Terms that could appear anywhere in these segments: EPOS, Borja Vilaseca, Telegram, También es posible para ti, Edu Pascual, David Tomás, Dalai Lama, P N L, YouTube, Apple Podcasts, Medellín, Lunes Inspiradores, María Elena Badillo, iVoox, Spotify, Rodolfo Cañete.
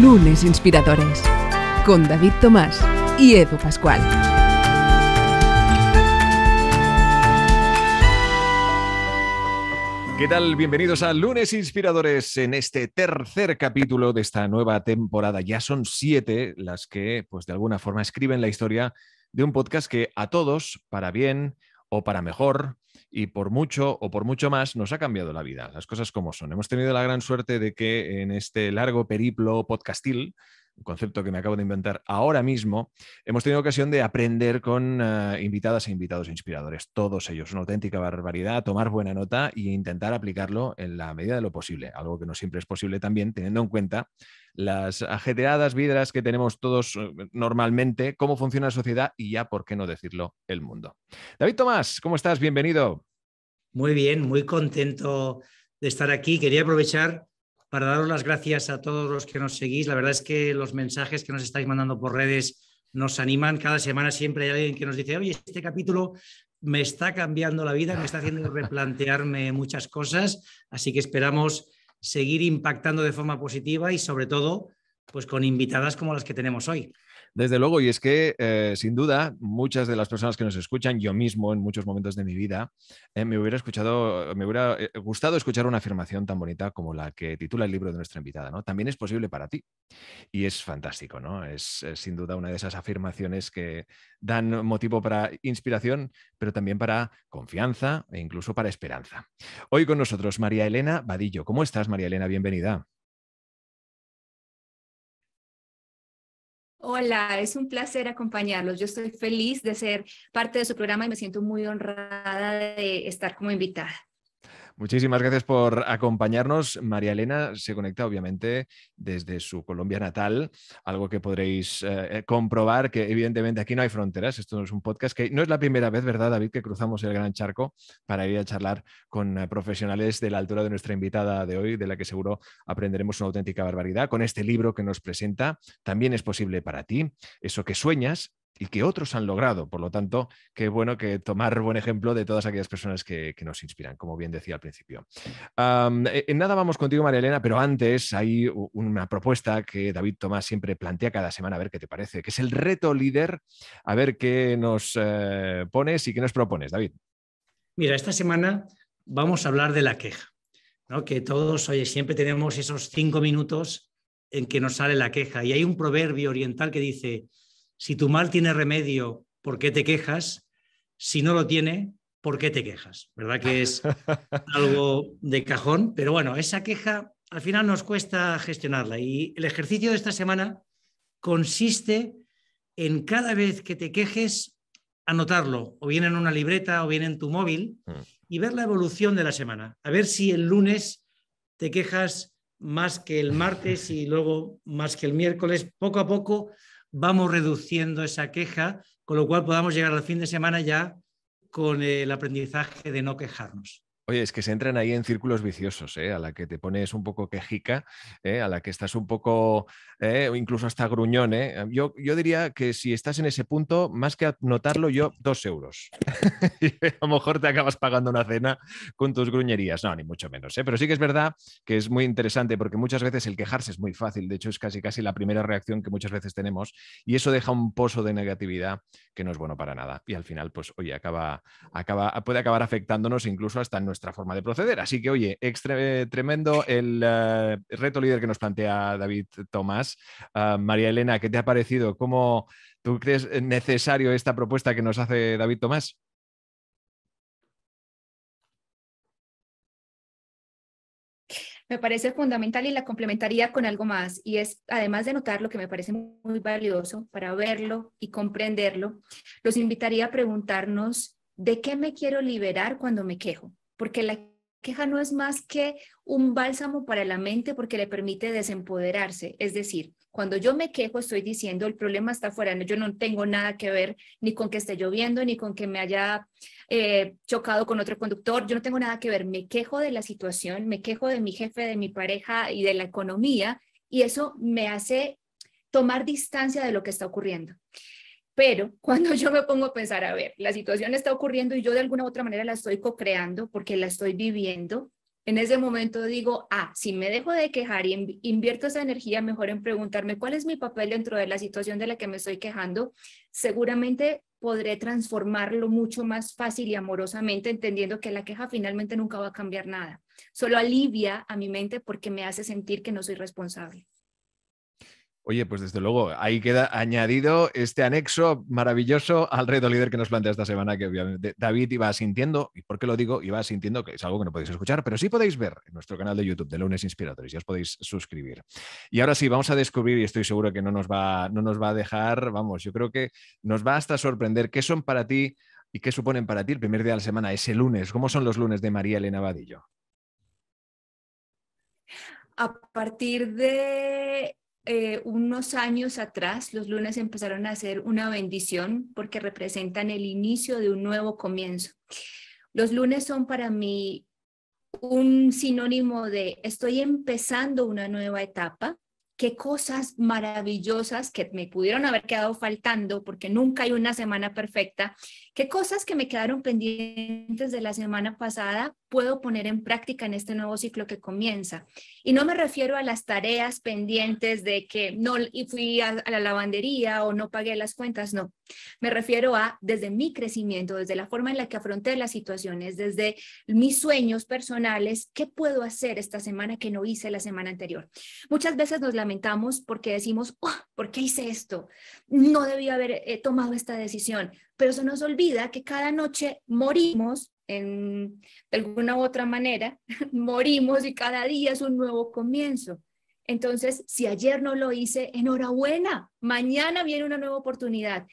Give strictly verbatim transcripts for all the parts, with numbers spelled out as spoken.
Lunes Inspiradores, con David Tomás y Edu Pascual. ¿Qué tal? Bienvenidos a Lunes Inspiradores en este tercer capítulo de esta nueva temporada. Ya son siete las que, pues de alguna forma, escriben la historia de un podcast que a todos, para bien o para mejor, y por mucho o por mucho más, nos ha cambiado la vida, las cosas como son. Hemos tenido la gran suerte de que en este largo periplo podcastil, un concepto que me acabo de inventar ahora mismo, hemos tenido ocasión de aprender con uh, invitadas e invitados inspiradores, todos ellos, una auténtica barbaridad, tomar buena nota e intentar aplicarlo en la medida de lo posible, algo que no siempre es posible también, teniendo en cuenta las ajetreadas vidas que tenemos todos uh, normalmente, cómo funciona la sociedad y ya, por qué no decirlo, el mundo. David Tomás, ¿cómo estás? Bienvenido. Muy bien, muy contento de estar aquí. Quería aprovechar para daros las gracias a todos los que nos seguís. La verdad es que los mensajes que nos estáis mandando por redes nos animan. Cada semana siempre hay alguien que nos dice, oye, este capítulo me está cambiando la vida, me está haciendo replantearme muchas cosas. Así que esperamos seguir impactando de forma positiva y sobre todo pues con invitadas como las que tenemos hoy. Desde luego, y es que, eh, sin duda, muchas de las personas que nos escuchan, yo mismo en muchos momentos de mi vida, eh, me hubiera escuchado, me hubiera gustado escuchar una afirmación tan bonita como la que titula el libro de nuestra invitada, ¿no? También es posible para ti. Y es fantástico, ¿no? Es, es sin duda una de esas afirmaciones que dan motivo para inspiración, pero también para confianza e incluso para esperanza. Hoy con nosotros María Elena Badillo. ¿Cómo estás, María Elena? Bienvenida. Hola, es un placer acompañarlos. Yo estoy feliz de ser parte de su programa y me siento muy honrada de estar como invitada. Muchísimas gracias por acompañarnos. María Elena se conecta, obviamente, desde su Colombia natal, algo que podréis eh, comprobar, que evidentemente aquí no hay fronteras. Esto es un podcast que no es la primera vez, ¿verdad, David?, que cruzamos el gran charco para ir a charlar con eh, profesionales de la altura de nuestra invitada de hoy, de la que seguro aprenderemos una auténtica barbaridad, con este libro que nos presenta, También es posible para ti, eso que sueñas y que otros han logrado. Por lo tanto, qué bueno que tomar buen ejemplo de todas aquellas personas que, que nos inspiran, como bien decía al principio. Um, en nada vamos contigo, María Elena, pero antes hay una propuesta que David Tomás siempre plantea cada semana, a ver qué te parece, que es el reto líder. A ver qué nos eh, pones y qué nos propones, David. Mira, esta semana vamos a hablar de la queja, ¿no? Que todos, oye, siempre tenemos esos cinco minutos en que nos sale la queja. Y hay un proverbio oriental que dice: si tu mal tiene remedio, ¿por qué te quejas? Si no lo tiene, ¿por qué te quejas? ¿Verdad que es algo de cajón? Pero bueno, esa queja al final nos cuesta gestionarla. Y el ejercicio de esta semana consiste en cada vez que te quejes, anotarlo, o bien en una libreta o bien en tu móvil, y ver la evolución de la semana. A ver si el lunes te quejas más que el martes y luego más que el miércoles. Poco a poco vamos reduciendo esa queja, con lo cual podamos llegar al fin de semana ya con el aprendizaje de no quejarnos. Oye, es que se entran ahí en círculos viciosos, ¿eh? A la que te pones un poco quejica, ¿eh? A la que estás un poco, ¿eh?, o incluso hasta gruñón, ¿eh? Yo, yo diría que si estás en ese punto, más que anotarlo, yo dos euros. A lo mejor te acabas pagando una cena con tus gruñerías. No, ni mucho menos, ¿eh? Pero sí que es verdad que es muy interesante, porque muchas veces el quejarse es muy fácil. De hecho, es casi casi la primera reacción que muchas veces tenemos, y eso deja un pozo de negatividad que no es bueno para nada. Y al final, pues, oye, acaba, acaba, puede acabar afectándonos incluso hasta en nuestra forma de proceder. Así que, oye, extre- tremendo el uh, reto líder que nos plantea David Tomás. Uh, María Elena, ¿qué te ha parecido? ¿Cómo tú crees necesario esta propuesta que nos hace David Tomás? Me parece fundamental y la complementaría con algo más. Y es, además de notar lo que me parece muy valioso para verlo y comprenderlo, los invitaría a preguntarnos ¿de qué me quiero liberar cuando me quejo? Porque la queja no es más que un bálsamo para la mente, porque le permite desempoderarse. Es decir, cuando yo me quejo estoy diciendo el problema está afuera, yo no tengo nada que ver ni con que esté lloviendo, ni con que me haya eh, chocado con otro conductor, yo no tengo nada que ver, me quejo de la situación, me quejo de mi jefe, de mi pareja y de la economía, y eso me hace tomar distancia de lo que está ocurriendo. Pero cuando yo me pongo a pensar, a ver, la situación está ocurriendo y yo de alguna u otra manera la estoy co-creando porque la estoy viviendo, en ese momento digo, ah, si me dejo de quejar y invierto esa energía mejor en preguntarme cuál es mi papel dentro de la situación de la que me estoy quejando, seguramente podré transformarlo mucho más fácil y amorosamente, entendiendo que la queja finalmente nunca va a cambiar nada. Solo alivia a mi mente porque me hace sentir que no soy responsable. Oye, pues desde luego, ahí queda añadido este anexo maravilloso al reto líder que nos plantea esta semana, que obviamente David iba asintiendo, y por qué lo digo, iba asintiendo, que es algo que no podéis escuchar, pero sí podéis ver en nuestro canal de YouTube de Lunes Inspiradores, ya os podéis suscribir. Y ahora sí, vamos a descubrir, y estoy seguro que no nos va, no nos va a dejar, vamos, yo creo que nos va hasta sorprender qué son para ti y qué suponen para ti el primer día de la semana, ese lunes. ¿Cómo son los lunes de María Elena Badillo? A partir de... Eh, unos años atrás, los lunes empezaron a ser una bendición porque representan el inicio de un nuevo comienzo. Los lunes son para mí un sinónimo de estoy empezando una nueva etapa, qué cosas maravillosas que me pudieron haber quedado faltando, porque nunca hay una semana perfecta, qué cosas que me quedaron pendientes de la semana pasada puedo poner en práctica en este nuevo ciclo que comienza. Y no me refiero a las tareas pendientes de que no fui a, a la lavandería o no pagué las cuentas, no. Me refiero a desde mi crecimiento, desde la forma en la que afronté las situaciones, desde mis sueños personales, ¿qué puedo hacer esta semana que no hice la semana anterior? Muchas veces nos lamentamos porque decimos, oh, ¿por qué hice esto? No debí haber eh, tomado esta decisión. Pero se nos olvida que cada noche morimos en, de alguna u otra manera, morimos y cada día es un nuevo comienzo. Entonces, si ayer no lo hice, enhorabuena, mañana viene una nueva oportunidad.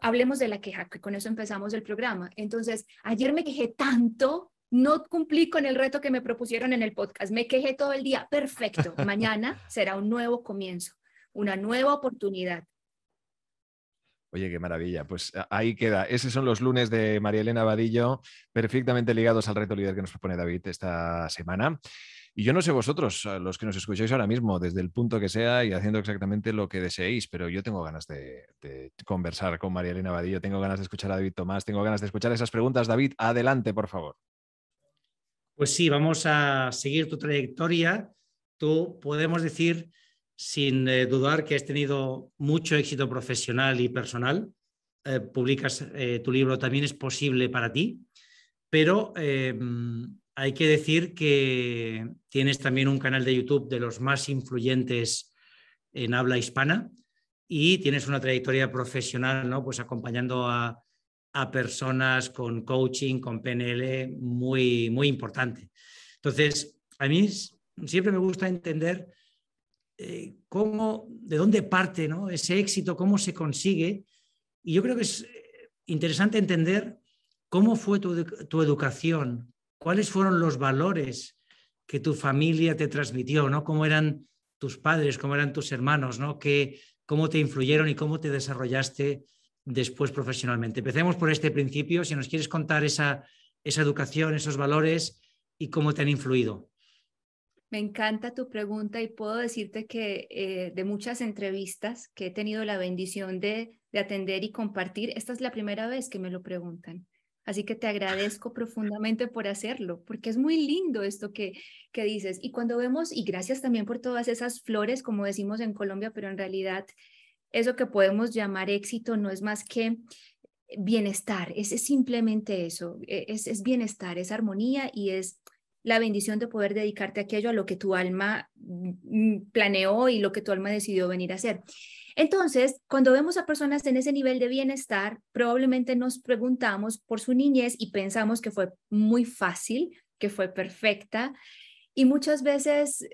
Hablemos de la queja, que con eso empezamos el programa. Entonces, ayer me quejé tanto, no cumplí con el reto que me propusieron en el podcast, me quejé todo el día, perfecto, mañana será un nuevo comienzo, una nueva oportunidad. Oye, qué maravilla. Pues ahí queda. Esos son los lunes de María Elena Badillo, perfectamente ligados al reto líder que nos propone David esta semana. Y yo no sé vosotros, los que nos escucháis ahora mismo, desde el punto que sea y haciendo exactamente lo que deseéis, pero yo tengo ganas de, de conversar con María Elena Badillo, tengo ganas de escuchar a David Tomás, tengo ganas de escuchar esas preguntas. David, adelante, por favor. Pues sí, vamos a seguir tu trayectoria. Tú podemos decir... sin eh, dudar que has tenido mucho éxito profesional y personal. Eh, publicas eh, tu libro También es posible para ti, pero eh, hay que decir que tienes también un canal de YouTube de los más influyentes en habla hispana y tienes una trayectoria profesional, ¿no? Pues acompañando a, a personas con coaching, con P N L, muy, muy importante. Entonces, a mí siempre me gusta entender... Eh, cómo, de dónde parte, ¿no? Ese éxito, cómo se consigue. Y yo creo que es interesante entender cómo fue tu, tu educación, cuáles fueron los valores que tu familia te transmitió, ¿no? Cómo eran tus padres, cómo eran tus hermanos, ¿no? Que, cómo te influyeron y cómo te desarrollaste después profesionalmente. Empecemos por este principio, si nos quieres contar esa, esa educación, esos valores y cómo te han influido. Me encanta tu pregunta y puedo decirte que eh, de muchas entrevistas que he tenido la bendición de, de atender y compartir, esta es la primera vez que me lo preguntan. Así que te agradezco profundamente por hacerlo, porque es muy lindo esto que, que dices. Y cuando vemos, y gracias también por todas esas flores, como decimos en Colombia, pero en realidad eso que podemos llamar éxito no es más que bienestar, es, es simplemente eso, es, es bienestar, es armonía y es... la bendición de poder dedicarte a aquello a lo que tu alma planeó y lo que tu alma decidió venir a hacer. Entonces, cuando vemos a personas en ese nivel de bienestar, probablemente nos preguntamos por su niñez y pensamos que fue muy fácil, que fue perfecta, y muchas veces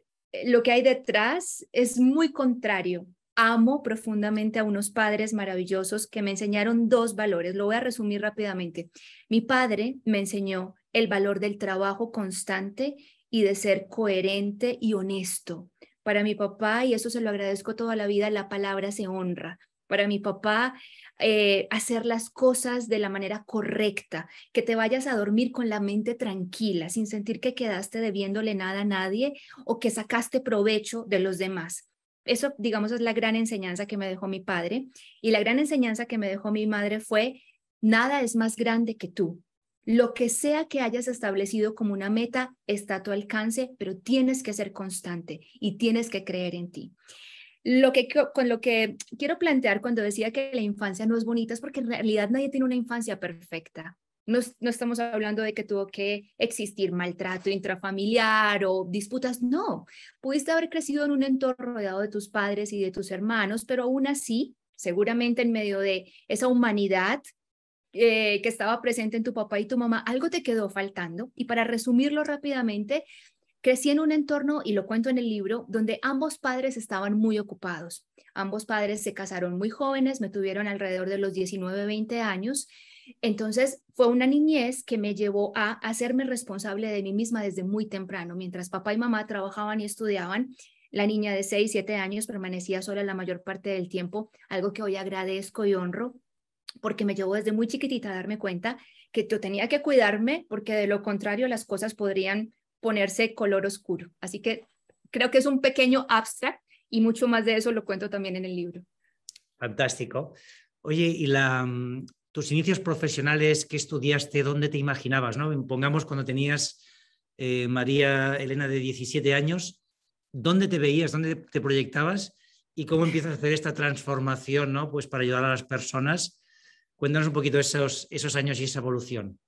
lo que hay detrás es muy contrario. Amo profundamente a unos padres maravillosos que me enseñaron dos valores. Lo voy a resumir rápidamente. Mi padre me enseñó el valor del trabajo constante y de ser coherente y honesto. Para mi papá, y eso se lo agradezco toda la vida, la palabra se honra. Para mi papá, eh, hacer las cosas de la manera correcta, que te vayas a dormir con la mente tranquila, sin sentir que quedaste debiéndole nada a nadie o que sacaste provecho de los demás. Eso, digamos, es la gran enseñanza que me dejó mi padre. Y la gran enseñanza que me dejó mi madre fue, nada es más grande que tú. Lo que sea que hayas establecido como una meta está a tu alcance, pero tienes que ser constante y tienes que creer en ti. Lo que, con lo que quiero plantear cuando decía que la infancia no es bonita es porque en realidad nadie tiene una infancia perfecta. No, no estamos hablando de que tuvo que existir maltrato intrafamiliar o disputas, no. Pudiste haber crecido en un entorno rodeado de tus padres y de tus hermanos, pero aún así, seguramente en medio de esa humanidad eh, que estaba presente en tu papá y tu mamá, algo te quedó faltando. Y para resumirlo rápidamente, crecí en un entorno, y lo cuento en el libro, donde ambos padres estaban muy ocupados. Ambos padres se casaron muy jóvenes, me tuvieron alrededor de los diecinueve, veinte años. Entonces fue una niñez que me llevó a hacerme responsable de mí misma desde muy temprano. Mientras papá y mamá trabajaban y estudiaban, la niña de seis, siete años permanecía sola la mayor parte del tiempo, algo que hoy agradezco y honro, porque me llevó desde muy chiquitita a darme cuenta que yo tenía que cuidarme, porque de lo contrario las cosas podrían ponerse color oscuro. Así que creo que es un pequeño abstract y mucho más de eso lo cuento también en el libro. Fantástico. Oye, y la... tus inicios profesionales, qué estudiaste, dónde te imaginabas, ¿no? Pongamos cuando tenías eh, María Elena de diecisiete años, ¿dónde te veías, dónde te proyectabas y cómo empiezas a hacer esta transformación, ¿no? Pues para ayudar a las personas. Cuéntanos un poquito esos, esos años y esa evolución.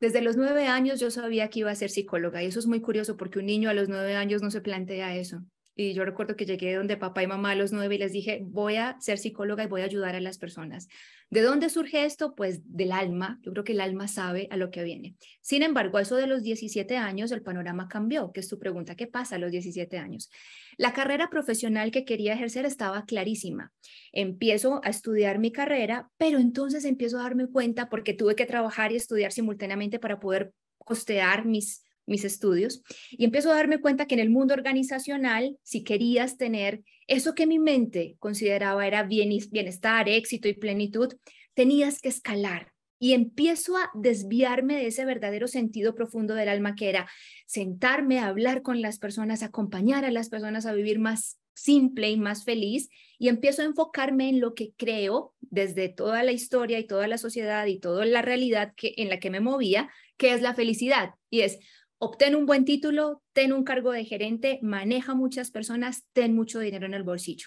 Desde los nueve años yo sabía que iba a ser psicóloga, y eso es muy curioso porque un niño a los nueve años no se plantea eso. Y yo recuerdo que llegué donde papá y mamá a los nueve y les dije, voy a ser psicóloga y voy a ayudar a las personas. ¿De dónde surge esto? Pues del alma. Yo creo que el alma sabe a lo que viene. Sin embargo, a eso de los diecisiete años el panorama cambió, que es tu pregunta, ¿qué pasa a los diecisiete años? La carrera profesional que quería ejercer estaba clarísima. Empiezo a estudiar mi carrera, pero entonces empiezo a darme cuenta, porque tuve que trabajar y estudiar simultáneamente para poder costear mis mis estudios, y empiezo a darme cuenta que en el mundo organizacional, si querías tener eso que mi mente consideraba era bienestar, éxito y plenitud, tenías que escalar. Y empiezo a desviarme de ese verdadero sentido profundo del alma, que era sentarme a hablar con las personas, acompañar a las personas a vivir más simple y más feliz, y empiezo a enfocarme en lo que creo desde toda la historia y toda la sociedad y toda la realidad que, en la que me movía, que es la felicidad. Y es: obtén un buen título, ten un cargo de gerente, maneja muchas personas, ten mucho dinero en el bolsillo.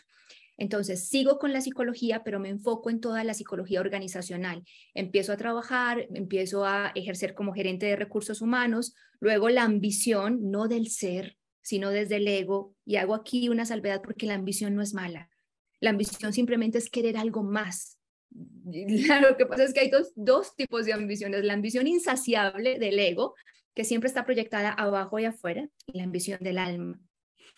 Entonces sigo con la psicología, pero me enfoco en toda la psicología organizacional. Empiezo a trabajar, empiezo a ejercer como gerente de recursos humanos, luego la ambición, no del ser, sino desde el ego. Y hago aquí una salvedad porque la ambición no es mala. La ambición simplemente es querer algo más. Lo que pasa es que hay dos, dos tipos de ambiciones. La ambición insaciable del ego, que siempre está proyectada abajo y afuera, y la ambición del alma.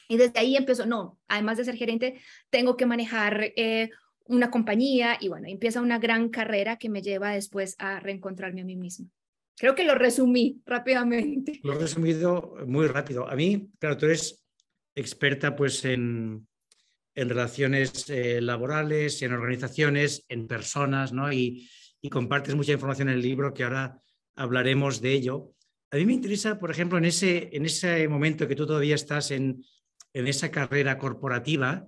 Y desde ahí empezó, no, además de ser gerente, tengo que manejar eh, una compañía, y bueno, empieza una gran carrera que me lleva después a reencontrarme a mí misma. Creo que lo resumí rápidamente. Lo he resumido muy rápido. A mí, claro, tú eres experta pues en, en relaciones eh, laborales, en organizaciones, en personas, ¿no? Y, y compartes mucha información en el libro, que ahora hablaremos de ello. A mí me interesa, por ejemplo, en ese, en ese momento que tú todavía estás en, en esa carrera corporativa,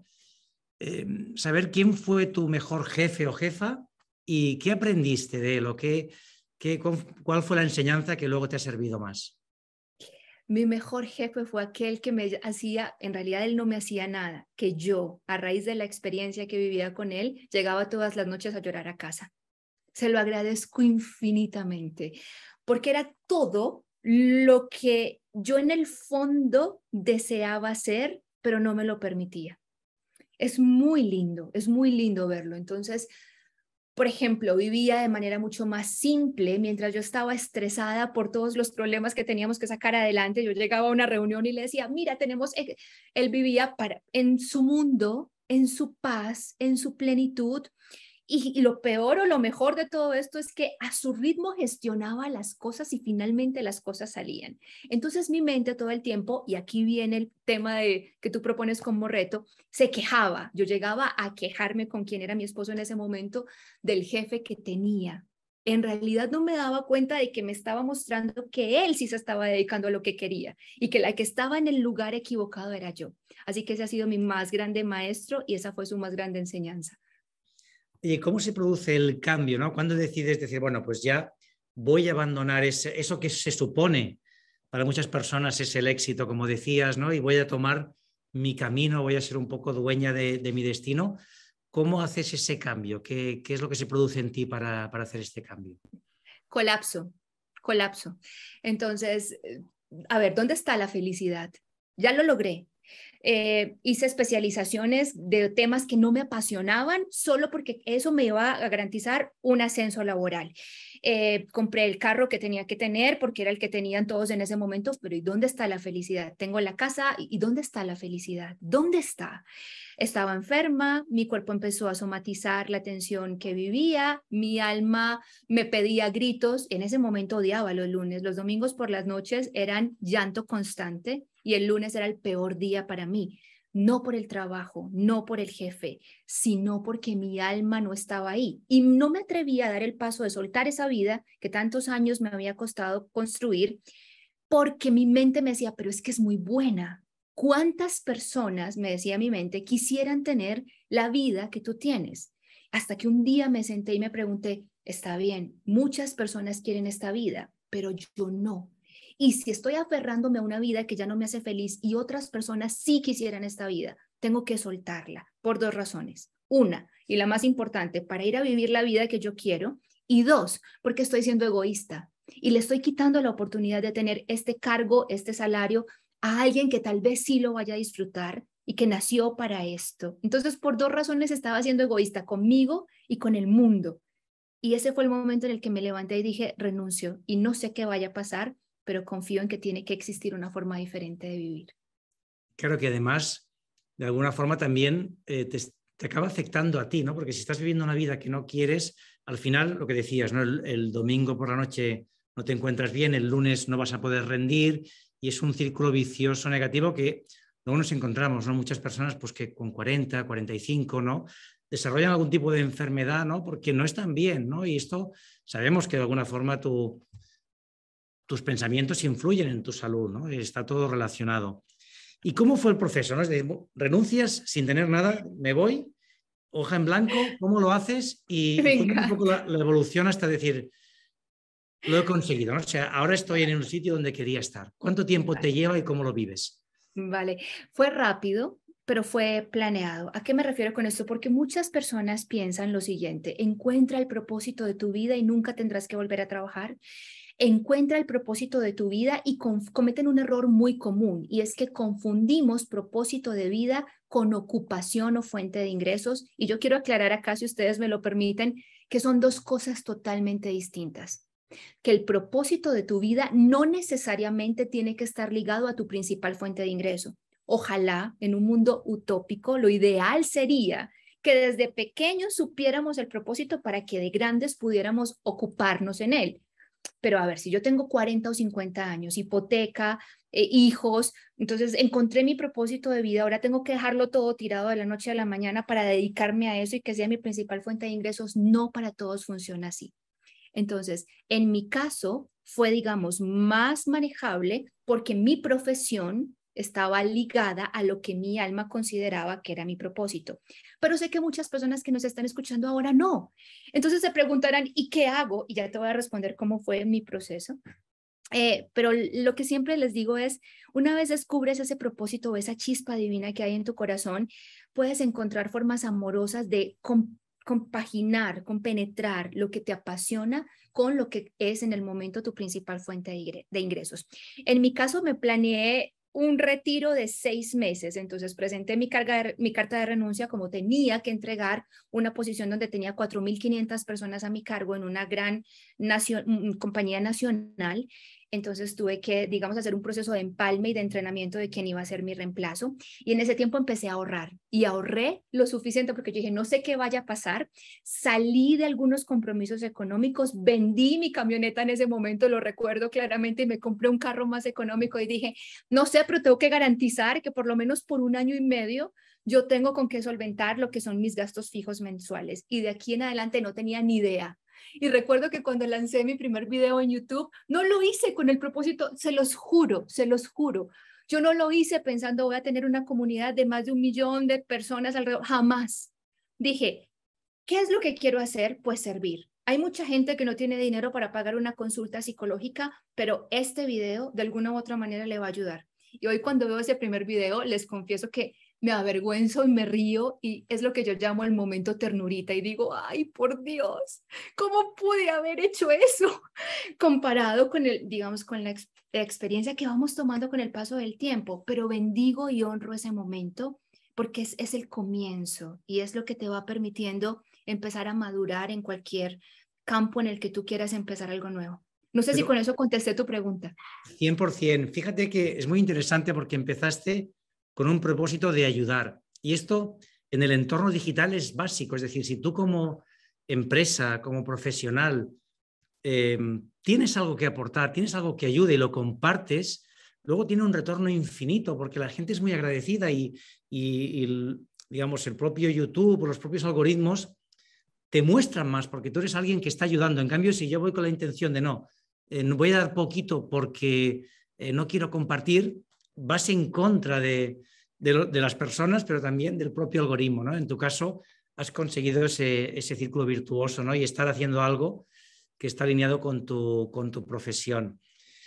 eh, saber quién fue tu mejor jefe o jefa y qué aprendiste de él, o qué, qué, cuál fue la enseñanza que luego te ha servido más. Mi mejor jefe fue aquel que me hacía, en realidad él no me hacía nada, que yo, a raíz de la experiencia que vivía con él, llegaba todas las noches a llorar a casa. Se lo agradezco infinitamente, porque era todo lo que yo en el fondo deseaba ser, pero no me lo permitía. Es muy lindo, es muy lindo verlo. Entonces, por ejemplo, vivía de manera mucho más simple. Mientras yo estaba estresada por todos los problemas que teníamos que sacar adelante, yo llegaba a una reunión y le decía, mira, tenemos... Él vivía para, en su mundo, en su paz, en su plenitud. Y, y lo peor o lo mejor de todo esto es que a su ritmo gestionaba las cosas y finalmente las cosas salían. Entonces mi mente todo el tiempo, y aquí viene el tema de, que tú propones como reto, se quejaba. Yo llegaba a quejarme con quien era mi esposo en ese momento del jefe que tenía. En realidad no me daba cuenta de que me estaba mostrando que él sí se estaba dedicando a lo que quería y que la que estaba en el lugar equivocado era yo. Así que ese ha sido mi más grande maestro y esa fue su más grande enseñanza. ¿Y cómo se produce el cambio, ¿no? ¿Cuándo decides decir, bueno, pues ya voy a abandonar ese, eso que se supone para muchas personas es el éxito, como decías, ¿no? Y voy a tomar mi camino, voy a ser un poco dueña de, de mi destino. ¿Cómo haces ese cambio? ¿Qué, qué es lo que se produce en ti para, para hacer este cambio? Colapso, colapso. Entonces, a ver, ¿dónde está la felicidad? Ya lo logré. Eh, hice especializaciones de temas que no me apasionaban solo porque eso me iba a garantizar un ascenso laboral. Eh, compré el carro que tenía que tener porque era el que tenían todos en ese momento, pero ¿y dónde está la felicidad? Tengo la casa, ¿y dónde está la felicidad? ¿Dónde está? Estaba enferma, mi cuerpo empezó a somatizar la tensión que vivía, mi alma me pedía gritos. En ese momento odiaba los lunes, los domingos por las noches eran llanto constante. Y el lunes era el peor día para mí, no por el trabajo, no por el jefe, sino porque mi alma no estaba ahí. Y no me atrevía a dar el paso de soltar esa vida que tantos años me había costado construir, porque mi mente me decía, pero es que es muy buena. ¿Cuántas personas, me decía mi mente, quisieran tener la vida que tú tienes? Hasta que un día me senté y me pregunté, está bien, muchas personas quieren esta vida, pero yo no. Y si estoy aferrándome a una vida que ya no me hace feliz y otras personas sí quisieran esta vida, tengo que soltarla por dos razones. Una, y la más importante, para ir a vivir la vida que yo quiero. Y dos, porque estoy siendo egoísta y le estoy quitando la oportunidad de tener este cargo, este salario, a alguien que tal vez sí lo vaya a disfrutar y que nació para esto. Entonces, por dos razones estaba siendo egoísta conmigo y con el mundo. Y ese fue el momento en el que me levanté y dije, renuncio y no sé qué vaya a pasar, pero confío en que tiene que existir una forma diferente de vivir. Claro que además, de alguna forma también eh, te, te acaba afectando a ti, ¿no? Porque si estás viviendo una vida que no quieres, al final, lo que decías, ¿no? El, el domingo por la noche no te encuentras bien, el lunes no vas a poder rendir, y es un círculo vicioso negativo que luego nos encontramos, ¿no? Muchas personas pues, que con cuarenta, cuarenta y cinco, ¿no? Desarrollan algún tipo de enfermedad, ¿no? Porque no están bien, ¿no? Y esto, sabemos que de alguna forma tú... tus pensamientos influyen en tu salud, ¿no? Está todo relacionado. ¿Y cómo fue el proceso? ¿No? Es decir, renuncias sin tener nada, me voy, hoja en blanco, ¿cómo lo haces? Y un poco la, la evolución hasta decir, lo he conseguido, ¿no? O sea, ahora estoy en un sitio donde quería estar. ¿Cuánto tiempo te lleva y cómo lo vives? Vale, fue rápido, pero fue planeado. ¿A qué me refiero con esto? Porque muchas personas piensan lo siguiente, encuentra el propósito de tu vida y nunca tendrás que volver a trabajar. Encuentra el propósito de tu vida y cometen un error muy común, y es que confundimos propósito de vida con ocupación o fuente de ingresos. Y yo quiero aclarar acá, si ustedes me lo permiten, que son dos cosas totalmente distintas. Que el propósito de tu vida no necesariamente tiene que estar ligado a tu principal fuente de ingreso. Ojalá, en un mundo utópico, lo ideal sería que desde pequeños supiéramos el propósito para que de grandes pudiéramos ocuparnos en él. Pero a ver, si yo tengo cuarenta o cincuenta años, hipoteca, eh, hijos, entonces encontré mi propósito de vida, ahora tengo que dejarlo todo tirado de la noche a la mañana para dedicarme a eso y que sea mi principal fuente de ingresos. No para todos funciona así. Entonces, en mi caso fue, digamos, más manejable porque mi profesión estaba ligada a lo que mi alma consideraba que era mi propósito. Pero sé que muchas personas que nos están escuchando ahora no. Entonces se preguntarán, ¿y qué hago? Y ya te voy a responder cómo fue mi proceso. Eh, pero lo que siempre les digo es, una vez descubres ese propósito o esa chispa divina que hay en tu corazón, puedes encontrar formas amorosas de comp- compaginar, compenetrar lo que te apasiona con lo que es en el momento tu principal fuente de ingresos. En mi caso me planeé un retiro de seis meses, entonces presenté mi, carga de, mi carta de renuncia, como tenía que entregar una posición donde tenía cuatro mil quinientas personas a mi cargo en una gran nacion, compañía nacional, entonces tuve que, digamos, hacer un proceso de empalme y de entrenamiento de quién iba a ser mi reemplazo, y en ese tiempo empecé a ahorrar, y ahorré lo suficiente porque yo dije, no sé qué vaya a pasar, salí de algunos compromisos económicos, vendí mi camioneta en ese momento, lo recuerdo claramente, y me compré un carro más económico, y dije, no sé, pero tengo que garantizar que por lo menos por un año y medio yo tengo con qué solventar lo que son mis gastos fijos mensuales, y de aquí en adelante no tenía ni idea. Y recuerdo que cuando lancé mi primer video en YouTube, no lo hice con el propósito, se los juro, se los juro. Yo no lo hice pensando voy a tener una comunidad de más de un millón de personas alrededor, jamás. Dije, ¿qué es lo que quiero hacer? Pues servir. Hay mucha gente que no tiene dinero para pagar una consulta psicológica, pero este video de alguna u otra manera le va a ayudar. Y hoy cuando veo ese primer video, les confieso que me avergüenzo y me río, y es lo que yo llamo el momento ternurita, y digo, ay, por Dios, ¿cómo pude haber hecho eso? Comparado con el, digamos, con la, ex la experiencia que vamos tomando con el paso del tiempo, pero bendigo y honro ese momento, porque es, es el comienzo, y es lo que te va permitiendo empezar a madurar en cualquier campo en el que tú quieras empezar algo nuevo. No sé pero, si con eso contesté tu pregunta. cien por ciento. Fíjate que es muy interesante porque empezaste con un propósito de ayudar. Y esto en el entorno digital es básico. Es decir, si tú como empresa, como profesional, eh, tienes algo que aportar, tienes algo que ayude y lo compartes, luego tiene un retorno infinito porque la gente es muy agradecida y, y, y digamos, el propio YouTube o los propios algoritmos te muestran más porque tú eres alguien que está ayudando. En cambio, si yo voy con la intención de no, eh, voy a dar poquito porque eh, no quiero compartir, vas en contra de, de, lo, de las personas, pero también del propio algoritmo, ¿no? En tu caso, has conseguido ese, ese círculo virtuoso, ¿no? Y estar haciendo algo que está alineado con tu, con tu profesión.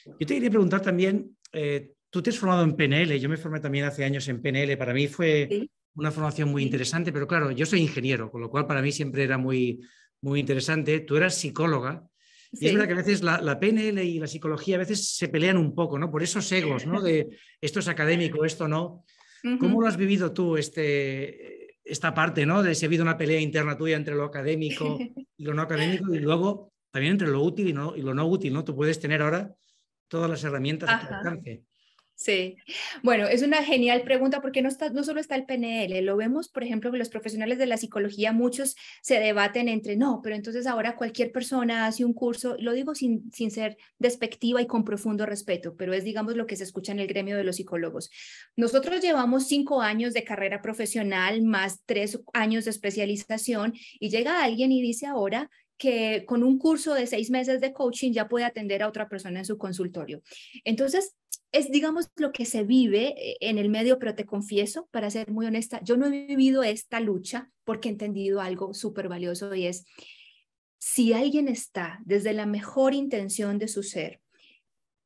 Yo te quería preguntar también, eh, tú te has formado en P N L, yo me formé también hace años en P N L, para mí fue ¿sí? una formación muy interesante, pero claro, yo soy ingeniero, con lo cual para mí siempre era muy, muy interesante. Tú eras psicóloga, sí. Y es verdad que a veces la, la P N L y la psicología a veces se pelean un poco, ¿no? Por esos egos, ¿no? De esto es académico, esto no. Uh-huh. ¿Cómo lo has vivido tú este, esta parte, ¿no? De si ha habido una pelea interna tuya entre lo académico y lo no académico y luego también entre lo útil y, no, y lo no útil, ¿no? Tú puedes tener ahora todas las herramientas a tu alcance. Sí, bueno, es una genial pregunta porque no, está, no solo está el P N L, lo vemos, por ejemplo, que los profesionales de la psicología, muchos se debaten entre no, pero entonces ahora cualquier persona hace un curso, lo digo sin, sin ser despectiva y con profundo respeto, pero es, digamos, lo que se escucha en el gremio de los psicólogos. Nosotros llevamos cinco años de carrera profesional más tres años de especialización y llega alguien y dice ahora que con un curso de seis meses de coaching ya puede atender a otra persona en su consultorio. Entonces, es, digamos, lo que se vive en el medio, pero te confieso, para ser muy honesta, yo no he vivido esta lucha porque he entendido algo súper valioso y es, si alguien está desde la mejor intención de su ser,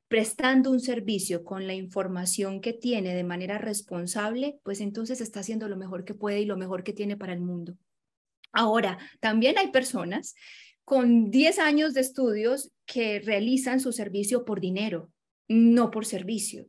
prestando un servicio con la información que tiene de manera responsable, pues entonces está haciendo lo mejor que puede y lo mejor que tiene para el mundo. Ahora, también hay personas con diez años de estudios que realizan su servicio por dinero, no por servicio.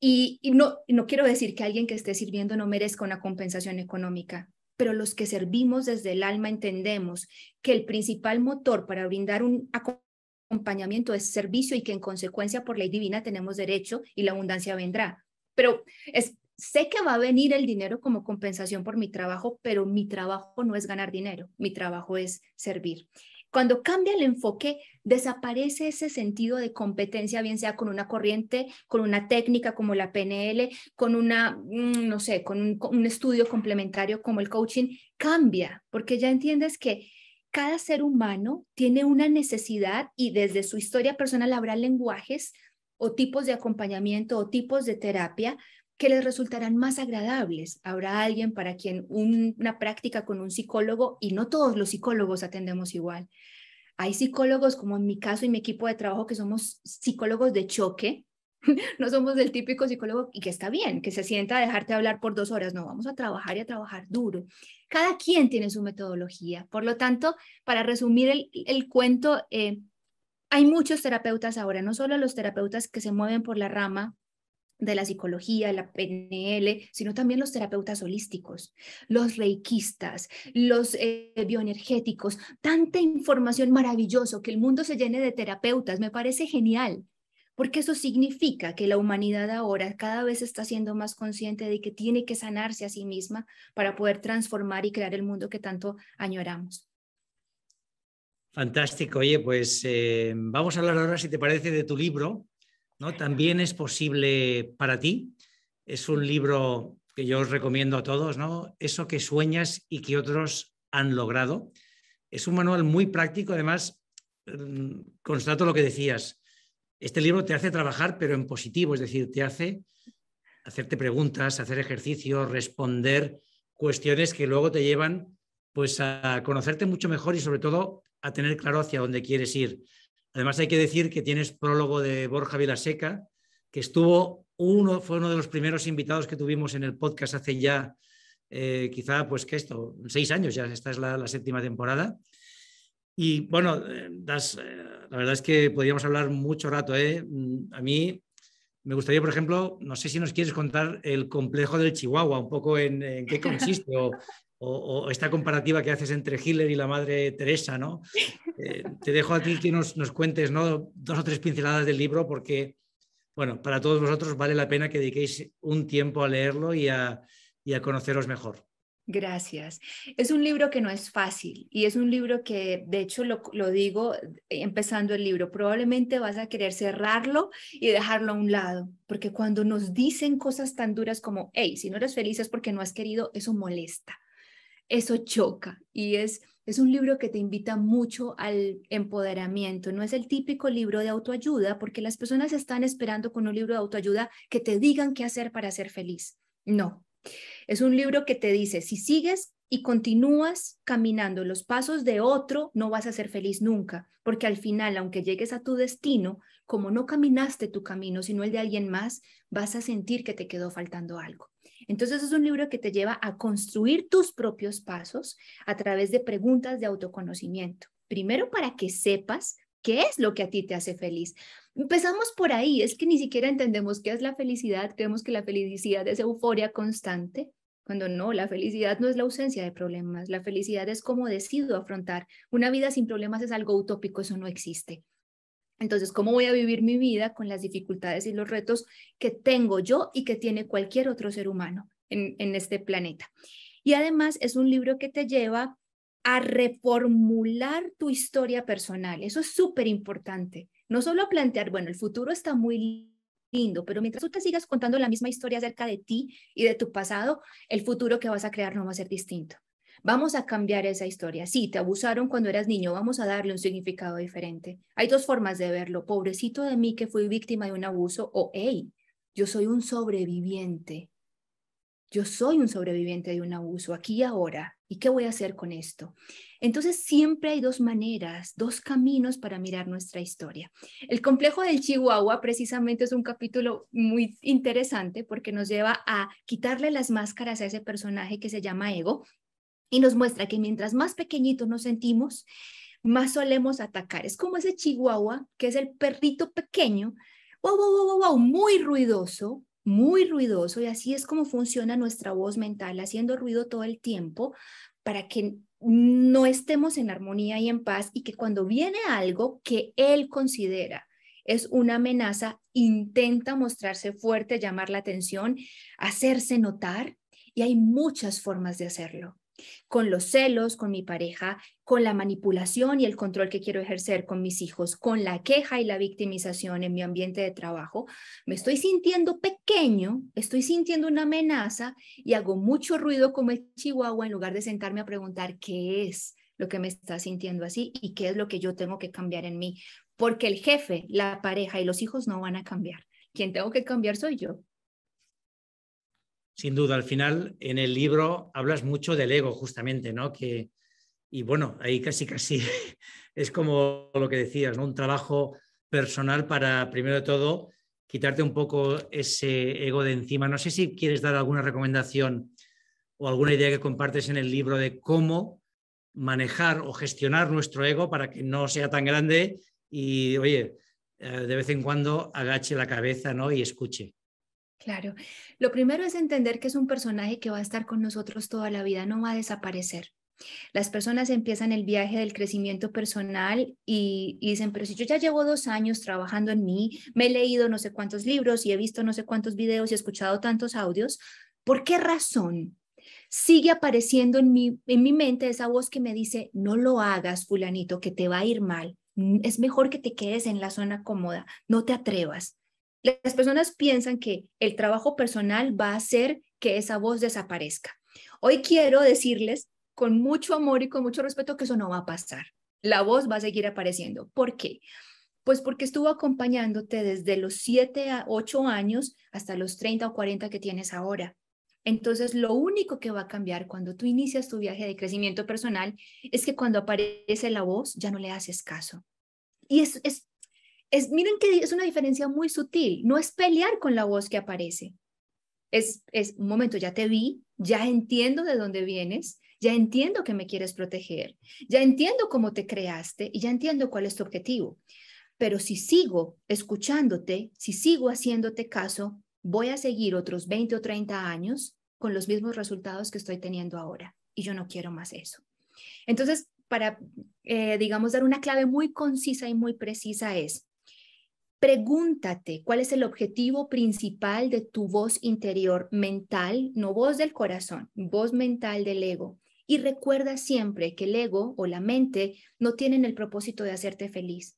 Y, y no, no quiero decir que alguien que esté sirviendo no merezca una compensación económica, pero los que servimos desde el alma entendemos que el principal motor para brindar un acompañamiento es servicio y que en consecuencia por ley divina tenemos derecho y la abundancia vendrá. Pero es, sé que va a venir el dinero como compensación por mi trabajo, pero mi trabajo no es ganar dinero, mi trabajo es servir. Cuando cambia el enfoque, desaparece ese sentido de competencia, bien sea con una corriente, con una técnica como la P N L, con una, no sé, con un, con un estudio complementario como el coaching, cambia, porque ya entiendes que cada ser humano tiene una necesidad y desde su historia personal habrá lenguajes o tipos de acompañamiento o tipos de terapia que les resultarán más agradables. Habrá alguien para quien un, una práctica con un psicólogo, y no todos los psicólogos atendemos igual. Hay psicólogos, como en mi caso y mi equipo de trabajo, que somos psicólogos de choque. No somos del típico psicólogo, y que está bien, que se sienta a dejarte hablar por dos horas. No, vamos a trabajar y a trabajar duro. Cada quien tiene su metodología. Por lo tanto, para resumir el, el cuento, eh, hay muchos terapeutas ahora, no solo los terapeutas que se mueven por la rama de la psicología, la P N L, sino también los terapeutas holísticos, los reikistas, los eh, bioenergéticos, tanta información maravillosa, que el mundo se llene de terapeutas, me parece genial, porque eso significa que la humanidad ahora cada vez está siendo más consciente de que tiene que sanarse a sí misma para poder transformar y crear el mundo que tanto añoramos. Fantástico, oye, pues eh, vamos a hablar ahora, si te parece, de tu libro, ¿no? También es posible para ti. Es un libro que yo os recomiendo a todos, ¿no? Eso que sueñas y que otros han logrado. Es un manual muy práctico, además, constato lo que decías. Este libro te hace trabajar, pero en positivo, es decir, te hace hacerte preguntas, hacer ejercicios, responder cuestiones que luego te llevan pues, a conocerte mucho mejor y sobre todo a tener claro hacia dónde quieres ir. Además, hay que decir que tienes prólogo de Borja Vilaseca, que estuvo uno, fue uno de los primeros invitados que tuvimos en el podcast hace ya, eh, quizá, pues que esto, seis años ya, esta es la, la séptima temporada. Y bueno, das, la verdad es que podríamos hablar mucho rato, ¿eh? A mí me gustaría, por ejemplo, no sé si nos quieres contar el complejo del Chihuahua, un poco en, en qué consiste, o, o, o esta comparativa que haces entre Hitler y la Madre Teresa, ¿no? Eh, te dejo a ti que nos, nos cuentes, ¿no?, dos o tres pinceladas del libro, porque, bueno, para todos vosotros vale la pena que dediquéis un tiempo a leerlo y a, y a conoceros mejor. Gracias. Es un libro que no es fácil y es un libro que, de hecho, lo, lo digo empezando el libro, probablemente vas a querer cerrarlo y dejarlo a un lado, porque cuando nos dicen cosas tan duras como, hey, si no eres feliz es porque no has querido, eso molesta, eso choca, y es, es un libro que te invita mucho al empoderamiento. No es el típico libro de autoayuda, porque las personas están esperando con un libro de autoayuda que te digan qué hacer para ser feliz. No. Es un libro que te dice, si sigues y continúas caminando los pasos de otro, no vas a ser feliz nunca, porque al final, aunque llegues a tu destino, como no caminaste tu camino, sino el de alguien más, vas a sentir que te quedó faltando algo. Entonces es un libro que te lleva a construir tus propios pasos a través de preguntas de autoconocimiento. Primero, para que sepas qué es lo que a ti te hace feliz. Empezamos por ahí, es que ni siquiera entendemos qué es la felicidad, creemos que la felicidad es euforia constante, cuando no, la felicidad no es la ausencia de problemas, la felicidad es cómo decido afrontar. Una vida sin problemas es algo utópico, eso no existe. Entonces, ¿cómo voy a vivir mi vida con las dificultades y los retos que tengo yo y que tiene cualquier otro ser humano en, en este planeta? Y además es un libro que te lleva a reformular tu historia personal. Eso es súper importante. No solo a plantear, bueno, el futuro está muy lindo, pero mientras tú te sigas contando la misma historia acerca de ti y de tu pasado, el futuro que vas a crear no va a ser distinto. Vamos a cambiar esa historia. Sí, te abusaron cuando eras niño, vamos a darle un significado diferente. Hay dos formas de verlo. Pobrecito de mí que fui víctima de un abuso, o hey, yo soy un sobreviviente. Yo soy un sobreviviente de un abuso aquí y ahora. ¿Y qué voy a hacer con esto? Entonces siempre hay dos maneras, dos caminos para mirar nuestra historia. El complejo del Chihuahua precisamente es un capítulo muy interesante porque nos lleva a quitarle las máscaras a ese personaje que se llama ego y nos muestra que mientras más pequeñitos nos sentimos, más solemos atacar. Es como ese Chihuahua que es el perrito pequeño, wow, wow, wow, wow, muy ruidoso, muy ruidoso, y así es como funciona nuestra voz mental, haciendo ruido todo el tiempo para que no estemos en armonía y en paz, y que cuando viene algo que él considera es una amenaza, intenta mostrarse fuerte, llamar la atención, hacerse notar, y hay muchas formas de hacerlo. Con los celos, con mi pareja, con la manipulación y el control que quiero ejercer con mis hijos, con la queja y la victimización en mi ambiente de trabajo, me estoy sintiendo pequeño, estoy sintiendo una amenaza y hago mucho ruido como el Chihuahua en lugar de sentarme a preguntar qué es lo que me está sintiendo así y qué es lo que yo tengo que cambiar en mí, porque el jefe, la pareja y los hijos no van a cambiar. Quien tengo que cambiar soy yo. Sin duda, al final en el libro hablas mucho del ego, justamente, ¿no? Que, y bueno, ahí casi casi es como lo que decías, ¿no? Un trabajo personal para, primero de todo, quitarte un poco ese ego de encima. No sé si quieres dar alguna recomendación o alguna idea que compartes en el libro de cómo manejar o gestionar nuestro ego para que no sea tan grande y, oye, de vez en cuando agache la cabeza, ¿no? Y escuche. Claro. Lo primero es entender que es un personaje que va a estar con nosotros toda la vida, no va a desaparecer. Las personas empiezan el viaje del crecimiento personal y, y dicen, pero si yo ya llevo dos años trabajando en mí, me he leído no sé cuántos libros y he visto no sé cuántos videos y he escuchado tantos audios, ¿por qué razón sigue apareciendo en mi, en mi mente esa voz que me dice, no lo hagas, fulanito, que te va a ir mal, es mejor que te quedes en la zona cómoda, no te atrevas? Las personas piensan que el trabajo personal va a hacer que esa voz desaparezca. Hoy quiero decirles con mucho amor y con mucho respeto que eso no va a pasar. La voz va a seguir apareciendo. ¿Por qué? Pues porque estuvo acompañándote desde los siete a ocho años hasta los treinta o cuarenta que tienes ahora. Entonces, lo único que va a cambiar cuando tú inicias tu viaje de crecimiento personal es que cuando aparece la voz, ya no le haces caso. Y es, es, es miren que es una diferencia muy sutil. No es pelear con la voz que aparece. Es, es un momento, ya te vi, ya entiendo de dónde vienes, ya entiendo que me quieres proteger, ya entiendo cómo te creaste y ya entiendo cuál es tu objetivo. Pero si sigo escuchándote, si sigo haciéndote caso, voy a seguir otros veinte o treinta años con los mismos resultados que estoy teniendo ahora. Y yo no quiero más eso. Entonces, para, eh, digamos, dar una clave muy concisa y muy precisa es, pregúntate cuál es el objetivo principal de tu voz interior mental, no voz del corazón, voz mental del ego. Y recuerda siempre que el ego o la mente no tienen el propósito de hacerte feliz.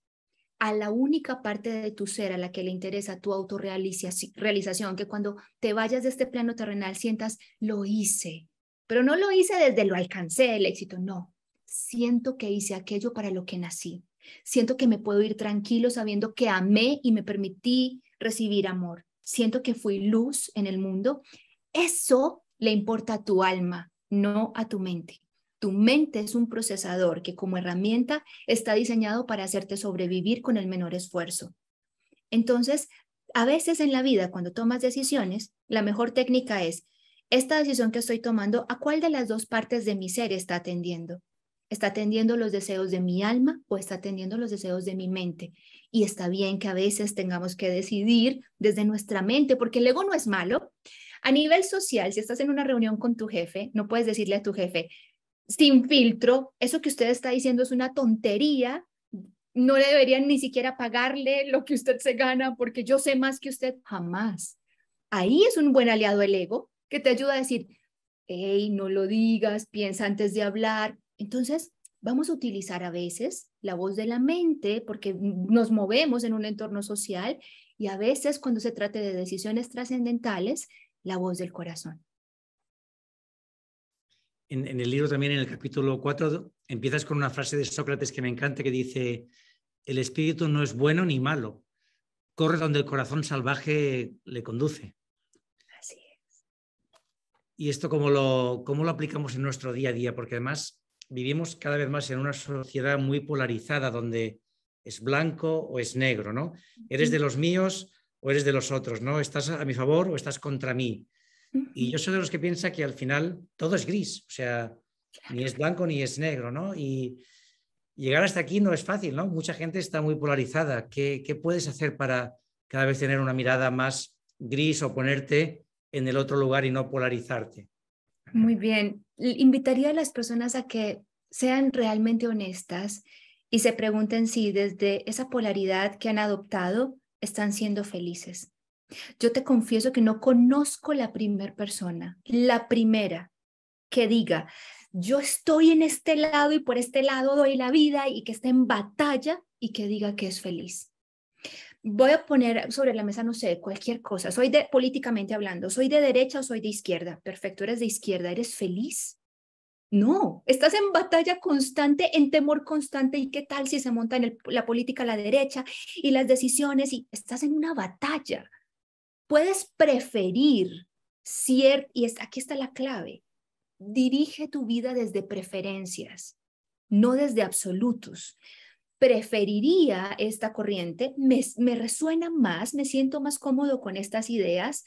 A la única parte de tu ser a la que le interesa tu autorrealización, que cuando te vayas de este plano terrenal sientas, lo hice, pero no lo hice desde lo alcancé, el éxito, no. Siento que hice aquello para lo que nací. Siento que me puedo ir tranquilo sabiendo que amé y me permití recibir amor. Siento que fui luz en el mundo. Eso le importa a tu alma, no a tu mente. Tu mente es un procesador que como herramienta está diseñado para hacerte sobrevivir con el menor esfuerzo. Entonces, a veces en la vida, cuando tomas decisiones, la mejor técnica es, esta decisión que estoy tomando, ¿a cuál de las dos partes de mi ser está atendiendo? ¿Está atendiendo los deseos de mi alma o está atendiendo los deseos de mi mente? Y está bien que a veces tengamos que decidir desde nuestra mente, porque el ego no es malo. A nivel social, si estás en una reunión con tu jefe, no puedes decirle a tu jefe, sin filtro, eso que usted está diciendo es una tontería, no le deberían ni siquiera pagarle lo que usted se gana porque yo sé más que usted, jamás. Ahí es un buen aliado el ego que te ayuda a decir, hey, no lo digas, piensa antes de hablar. Entonces, vamos a utilizar a veces la voz de la mente porque nos movemos en un entorno social y a veces cuando se trate de decisiones trascendentales, la voz del corazón. En, en el libro también, en el capítulo cuatro, empiezas con una frase de Sócrates que me encanta, que dice, el espíritu no es bueno ni malo, corre donde el corazón salvaje le conduce. Así es. Y esto cómo lo, cómo lo aplicamos en nuestro día a día, porque además vivimos cada vez más en una sociedad muy polarizada, donde es blanco o es negro, ¿no? Uh-huh. Eres de los míos o eres de los otros, ¿no? Estás a mi favor o estás contra mí. Y yo soy de los que piensa que al final todo es gris, o sea, ni es blanco ni es negro, ¿no? Y llegar hasta aquí no es fácil, ¿no? Mucha gente está muy polarizada. ¿Qué, qué puedes hacer para cada vez tener una mirada más gris o ponerte en el otro lugar y no polarizarte? Muy bien. Invitaría a las personas a que sean realmente honestas y se pregunten si desde esa polaridad que han adoptado están siendo felices. Yo te confieso que no conozco la primera persona, la primera que diga, yo estoy en este lado y por este lado doy la vida y que esté en batalla y que diga que es feliz. Voy a poner sobre la mesa, no sé, cualquier cosa. Soy de, políticamente hablando, soy de derecha o soy de izquierda. Perfecto, eres de izquierda, ¿eres feliz? No, estás en batalla constante, en temor constante, ¿y qué tal si se monta en el, la política a la derecha y las decisiones? Y estás en una batalla. Puedes preferir, cier- y es, aquí está la clave, dirige tu vida desde preferencias, no desde absolutos. Preferiría esta corriente, me, me resuena más, me siento más cómodo con estas ideas,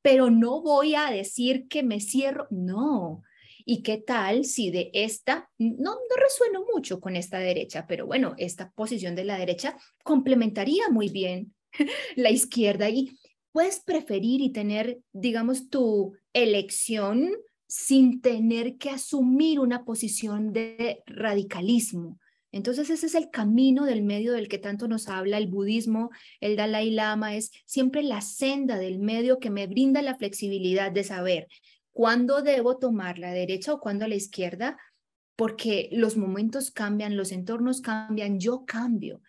pero no voy a decir que me cierro, no. ¿Y qué tal si de esta, no, no resueno mucho con esta derecha, pero bueno, esta posición de la derecha complementaría muy bien la izquierda y puedes preferir y tener, digamos, tu elección sin tener que asumir una posición de radicalismo. Entonces ese es el camino del medio del que tanto nos habla el budismo, el Dalai Lama, es siempre la senda del medio que me brinda la flexibilidad de saber cuándo debo tomar la derecha o cuándo la izquierda, porque los momentos cambian, los entornos cambian, yo cambio.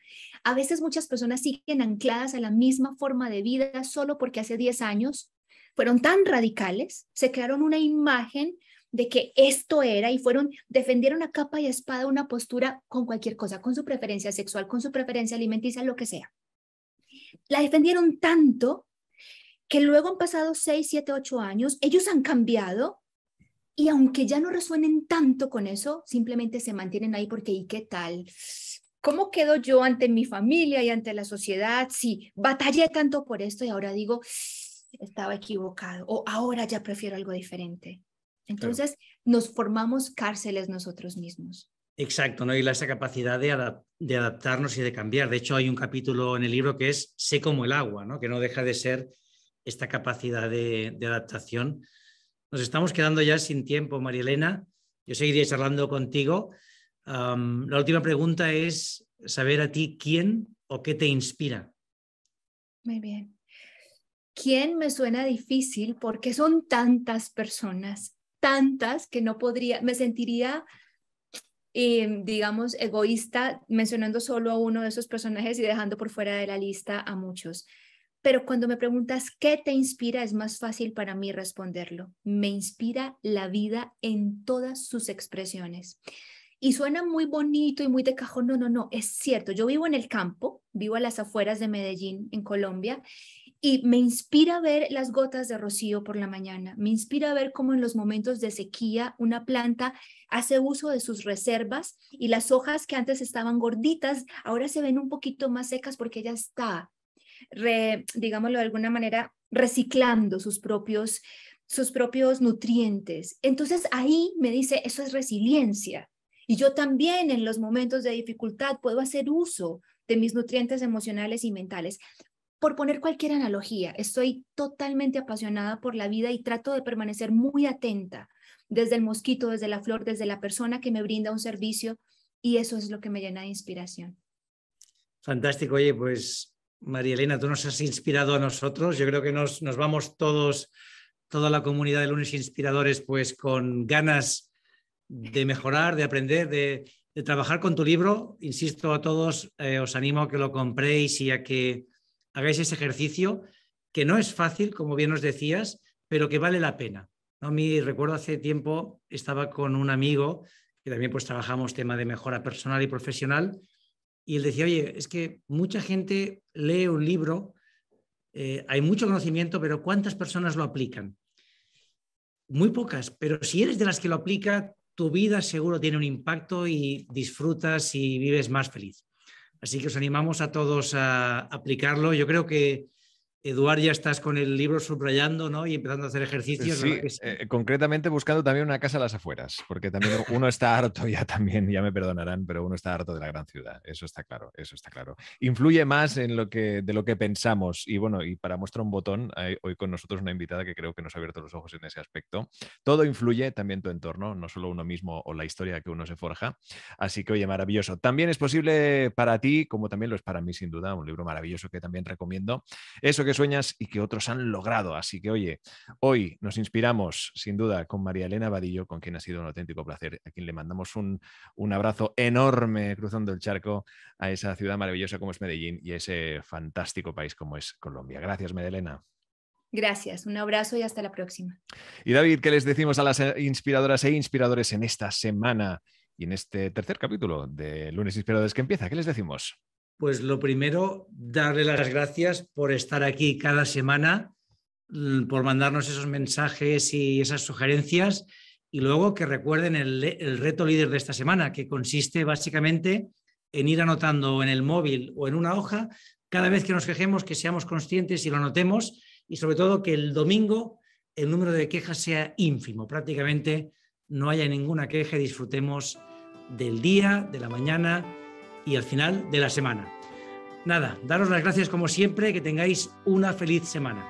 A veces muchas personas siguen ancladas a la misma forma de vida solo porque hace diez años fueron tan radicales, se crearon una imagen de que esto era y fueron, defendieron a capa y espada una postura con cualquier cosa, con su preferencia sexual, con su preferencia alimenticia, lo que sea. La defendieron tanto que luego han pasado seis, siete, ocho años, ellos han cambiado y aunque ya no resuenen tanto con eso, simplemente se mantienen ahí porque ¿y qué tal? ¿Cómo quedo yo ante mi familia y ante la sociedad? Sí, batallé tanto por esto y ahora digo, estaba equivocado o ahora ya prefiero algo diferente. Entonces claro. Nos formamos cárceles nosotros mismos. Exacto, ¿no? Y esa capacidad de, adap- de adaptarnos y de cambiar. De hecho, hay un capítulo en el libro que es Sé como el agua, ¿no? Que no deja de ser esta capacidad de, de adaptación. Nos estamos quedando ya sin tiempo, María Elena. Yo seguiría charlando contigo. Um, la última pregunta es saber a ti quién o qué te inspira. Muy bien. ¿Quién me suena difícil? Porque son tantas personas, tantas que no podría, me sentiría, eh, digamos, egoísta mencionando solo a uno de esos personajes y dejando por fuera de la lista a muchos. Pero cuando me preguntas qué te inspira, es más fácil para mí responderlo. Me inspira la vida en todas sus expresiones. Y suena muy bonito y muy de cajón. No, no, no, es cierto. Yo vivo en el campo, vivo a las afueras de Medellín, en Colombia, y me inspira ver las gotas de rocío por la mañana. Me inspira ver cómo en los momentos de sequía una planta hace uso de sus reservas y las hojas que antes estaban gorditas ahora se ven un poquito más secas porque ya está, re, digámoslo de alguna manera, reciclando sus propios, sus propios nutrientes. Entonces ahí me dice, eso es resiliencia. Y yo también en los momentos de dificultad puedo hacer uso de mis nutrientes emocionales y mentales. Por poner cualquier analogía, estoy totalmente apasionada por la vida y trato de permanecer muy atenta desde el mosquito, desde la flor, desde la persona que me brinda un servicio y eso es lo que me llena de inspiración. Fantástico. Oye, pues María Elena, tú nos has inspirado a nosotros. Yo creo que nos, nos vamos todos, toda la comunidad de Lunes Inspiradores, pues con ganas de mejorar, de aprender, de, de trabajar con tu libro. Insisto a todos, eh, os animo a que lo compréis y a que hagáis ese ejercicio, que no es fácil, como bien os decías, pero que vale la pena, ¿no? Mi recuerdo hace tiempo estaba con un amigo que también pues trabajamos tema de mejora personal y profesional y él decía, oye, es que mucha gente lee un libro, eh, hay mucho conocimiento, pero ¿cuántas personas lo aplican? Muy pocas, pero si eres de las que lo aplica, tu vida seguro tiene un impacto y disfrutas y vives más feliz. Así que os animamos a todos a aplicarlo. Yo creo que, Eduard, ya estás con el libro subrayando, ¿no? Y empezando a hacer ejercicios. Sí, sí. Eh, concretamente buscando también una casa a las afueras, porque también uno está harto ya también, ya me perdonarán, pero uno está harto de la gran ciudad. Eso está claro, eso está claro. Influye más en lo que, de lo que pensamos. Y bueno, y para muestra un botón, hay hoy con nosotros una invitada que creo que nos ha abierto los ojos en ese aspecto. Todo influye, también tu entorno, no solo uno mismo o la historia que uno se forja. Así que, oye, maravilloso. También es posible para ti, como también lo es para mí, sin duda, un libro maravilloso que también recomiendo. Eso que sueñas y que otros han logrado. Así que, oye, hoy nos inspiramos sin duda con María Elena Badillo, con quien ha sido un auténtico placer, a quien le mandamos un, un abrazo enorme cruzando el charco a esa ciudad maravillosa como es Medellín y a ese fantástico país como es Colombia. Gracias, María Elena. Gracias, un abrazo y hasta la próxima. Y David, ¿qué les decimos a las inspiradoras e inspiradores en esta semana y en este tercer capítulo de Lunes Inspiradores que empieza? ¿Qué les decimos? Pues lo primero, darle las gracias por estar aquí cada semana, por mandarnos esos mensajes y esas sugerencias y luego que recuerden el, el reto líder de esta semana, que consiste básicamente en ir anotando en el móvil o en una hoja cada vez que nos quejemos, que seamos conscientes y lo anotemos y sobre todo que el domingo el número de quejas sea ínfimo, prácticamente no haya ninguna queja, disfrutemos del día, de la mañana y al final de la semana. Nada, daros las gracias como siempre, que tengáis una feliz semana.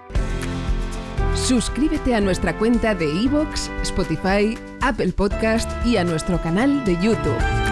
Suscríbete a nuestra cuenta de iVoox, Spotify, Apple Podcasts y a nuestro canal de YouTube.